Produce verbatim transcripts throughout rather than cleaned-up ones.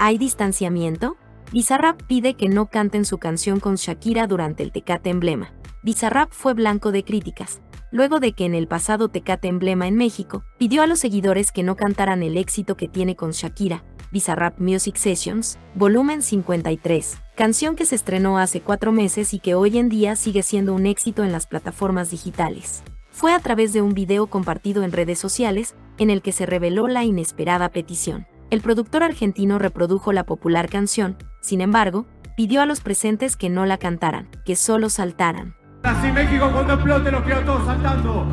¿Hay distanciamiento? Bizarrap pide que no canten su canción con Shakira durante el Tecate Emblema. Bizarrap fue blanco de críticas, luego de que en el pasado Tecate Emblema en México, pidió a los seguidores que no cantaran el éxito que tiene con Shakira, Bizarrap Music Sessions, volumen cincuenta y tres, canción que se estrenó hace cuatro meses y que hoy en día sigue siendo un éxito en las plataformas digitales. Fue a través de un video compartido en redes sociales, en el que se reveló la inesperada petición. El productor argentino reprodujo la popular canción, sin embargo, pidió a los presentes que no la cantaran, que solo saltaran. Así México cuando explote los quiero todos saltando,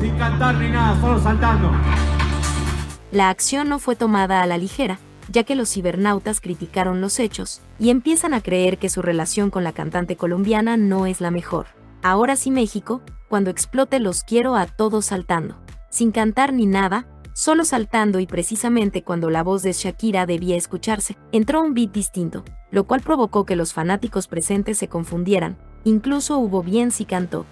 sin cantar ni nada, solo saltando. La acción no fue tomada a la ligera, ya que los cibernautas criticaron los hechos y empiezan a creer que su relación con la cantante colombiana no es la mejor. Ahora sí México, cuando explote los quiero a todos saltando, sin cantar ni nada, solo saltando, y precisamente cuando la voz de Shakira debía escucharse, entró un beat distinto, lo cual provocó que los fanáticos presentes se confundieran, incluso hubo bien si cantó.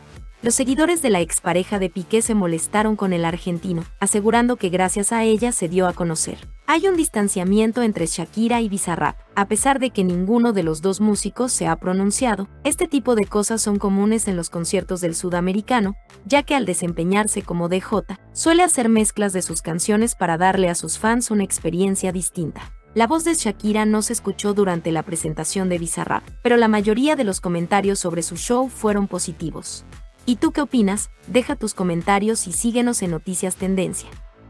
Los seguidores de la expareja de Piqué se molestaron con el argentino, asegurando que gracias a ella se dio a conocer. Hay un distanciamiento entre Shakira y Bizarrap. A pesar de que ninguno de los dos músicos se ha pronunciado, este tipo de cosas son comunes en los conciertos del sudamericano, ya que al desempeñarse como D J, suele hacer mezclas de sus canciones para darle a sus fans una experiencia distinta. La voz de Shakira no se escuchó durante la presentación de Bizarrap, pero la mayoría de los comentarios sobre su show fueron positivos. ¿Y tú qué opinas? Deja tus comentarios y síguenos en Noticias Tendencia.